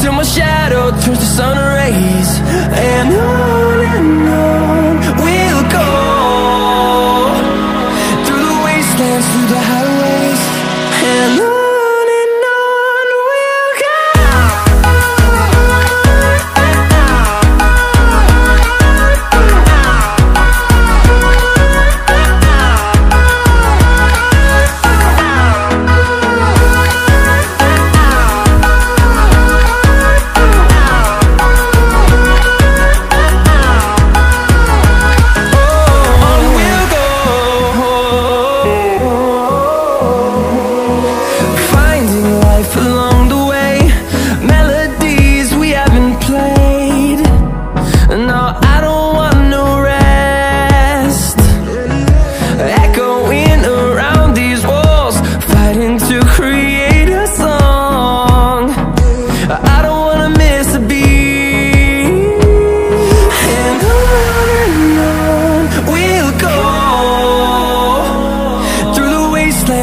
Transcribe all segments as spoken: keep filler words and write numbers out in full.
till my shadow turns to sun rays, and on and on we'll go, through the wastelands, through the highways, and on.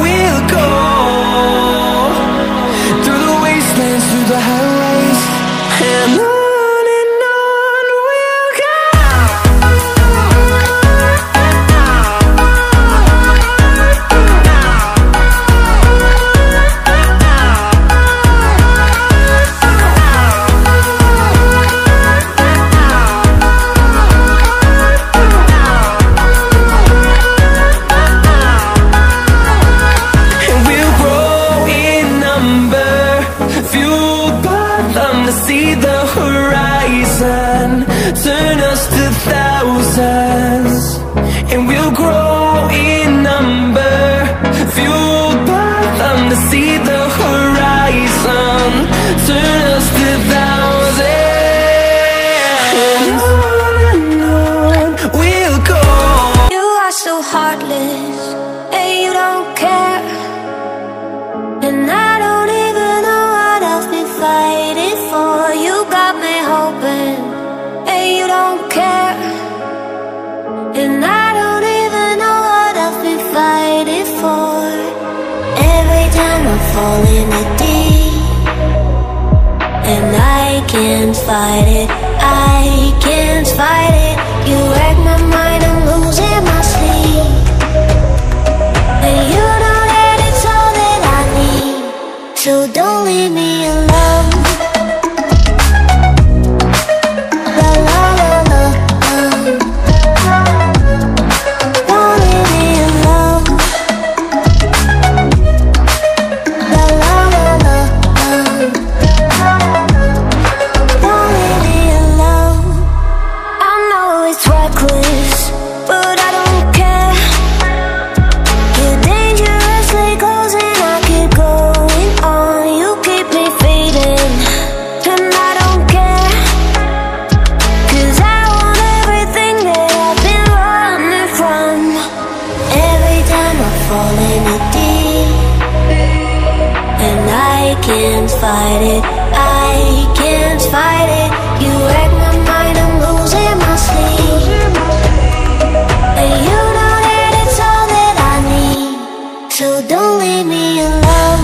we'll go, through the wastelands, through the highways, and on. See the horizon, turn us to thousands, and we'll grow in number, fueled by them to see the horizon, turn us to thousands, and on and on we'll go. You are so heartless, and you don't care, and I don't even know what I've been fighting for. Falling in deep, and I can't fight it, I can't fight it. You wreck my mind, I'm losing my sleep, and you know that it's all that I need, so don't leave me alone. La la la la la, don't leave me alone. I can't fight it, I can't fight it. You wreck my mind, I'm losing my sleep, and you know that it's all that I need, so don't leave me alone. Don't leave me alone.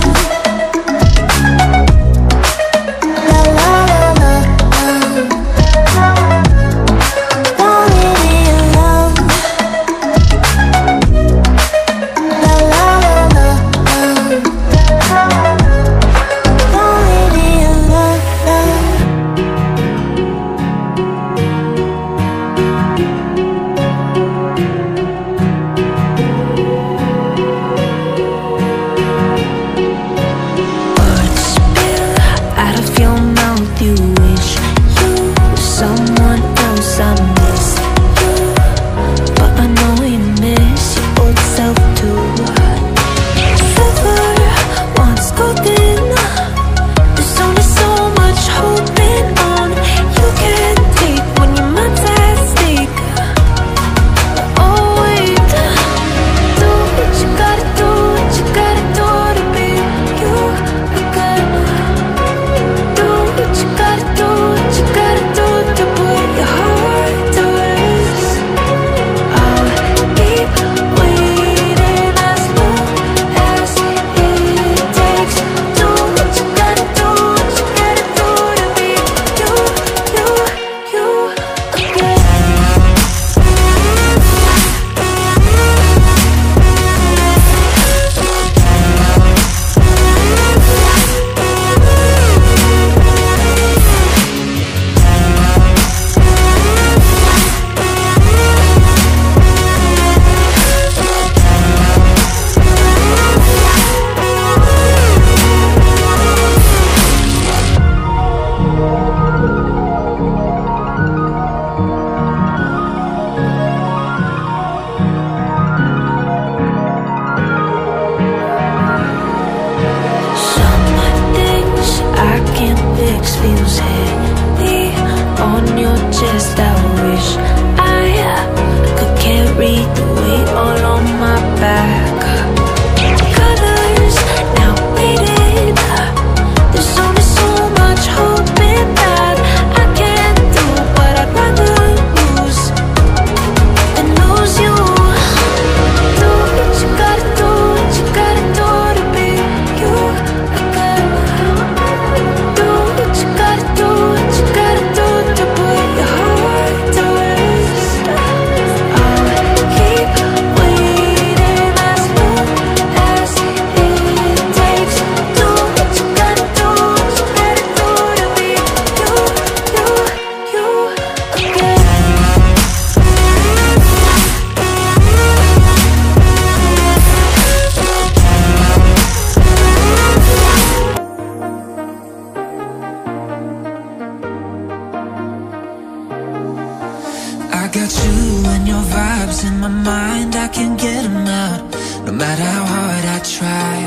and your vibes in my mind, I can't get them out, no matter how hard I try.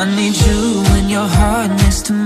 I need you and your heart next to mine.